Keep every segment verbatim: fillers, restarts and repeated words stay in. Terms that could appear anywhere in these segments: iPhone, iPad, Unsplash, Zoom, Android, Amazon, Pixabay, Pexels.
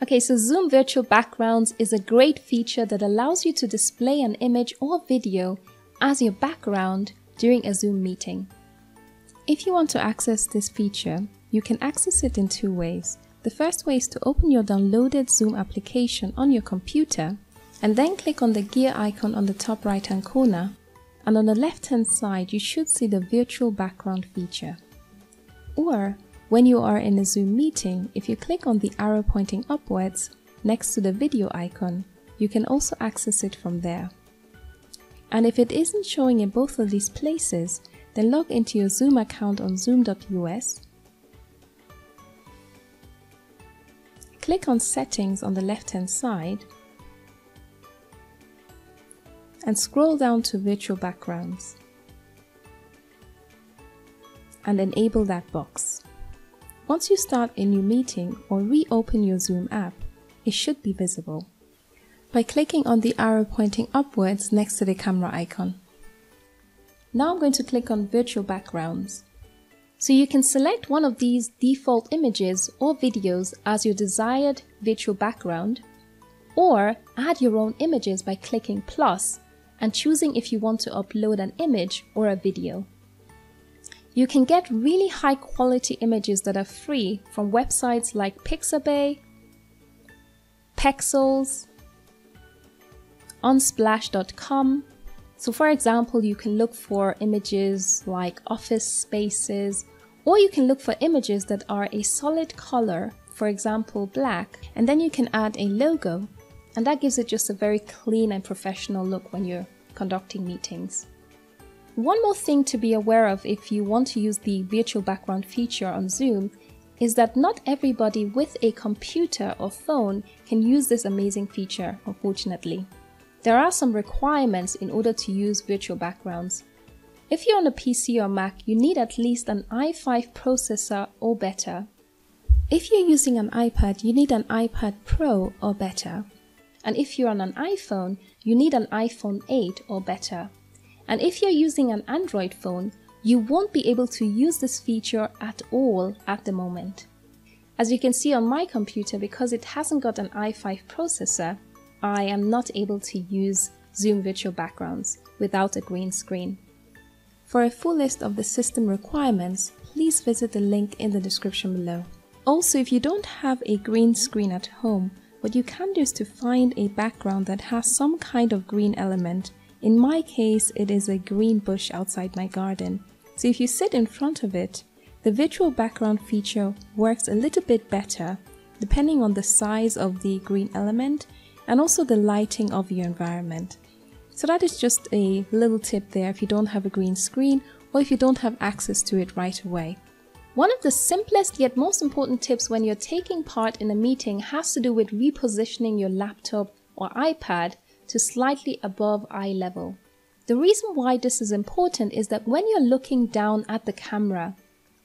Okay, so Zoom Virtual Backgrounds is a great feature that allows you to display an image or video as your background during a Zoom meeting. If you want to access this feature, you can access it in two ways. The first way is to open your downloaded Zoom application on your computer and then click on the gear icon on the top right hand corner, and on the left hand side you should see the virtual background feature. Or when you are in a Zoom meeting, if you click on the arrow pointing upwards next to the video icon, you can also access it from there. And if it isn't showing in both of these places, then log into your Zoom account on zoom dot U S. Click on Settings on the left-hand side and scroll down to Virtual Backgrounds and enable that box. Once you start a new meeting or reopen your Zoom app, it should be visible by clicking on the arrow pointing upwards next to the camera icon. Now I'm going to click on Virtual Backgrounds. So you can select one of these default images or videos as your desired virtual background, or add your own images by clicking plus and choosing if you want to upload an image or a video. You can get really high quality images that are free from websites like Pixabay, Pexels, unsplash dot com. So for example, you can look for images like office spaces, or you can look for images that are a solid color, for example black, and then you can add a logo, and that gives it just a very clean and professional look when you're conducting meetings. One more thing to be aware of if you want to use the virtual background feature on Zoom is that not everybody with a computer or phone can use this amazing feature, unfortunately. There are some requirements in order to use virtual backgrounds. If you're on a P C or Mac, you need at least an i five processor or better. If you're using an iPad, you need an iPad Pro or better. And if you're on an iPhone, you need an iPhone eight or better. And if you're using an Android phone, you won't be able to use this feature at all at the moment. As you can see on my computer, because it hasn't got an i five processor, I am not able to use Zoom Virtual Backgrounds without a green screen. For a full list of the system requirements, please visit the link in the description below. Also, if you don't have a green screen at home, what you can do is to find a background that has some kind of green element. In my case, it is a green bush outside my garden. So if you sit in front of it, the virtual background feature works a little bit better depending on the size of the green element and also the lighting of your environment. So that is just a little tip there if you don't have a green screen or if you don't have access to it right away. One of the simplest yet most important tips when you're taking part in a meeting has to do with repositioning your laptop or iPad to slightly above eye level. The reason why this is important is that when you're looking down at the camera,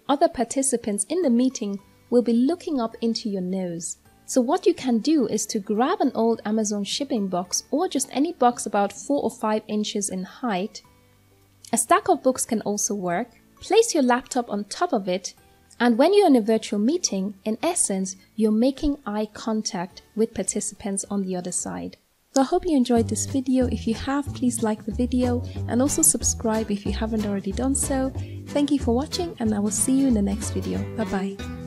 other participants in the meeting will be looking up into your nose. So what you can do is to grab an old Amazon shipping box or just any box about four or five inches in height. A stack of books can also work. Place your laptop on top of it, and when you're in a virtual meeting, in essence, you're making eye contact with participants on the other side. So I hope you enjoyed this video. If you have, please like the video and also subscribe if you haven't already done so. Thank you for watching, and I will see you in the next video. Bye bye.